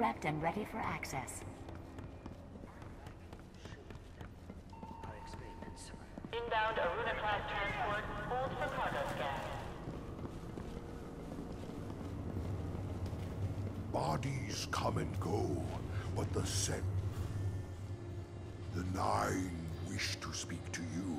prepped and ready for access. Inbound Aruna-class transport, hold for cargo scan. Bodies come and go, but the nine wish to speak to you.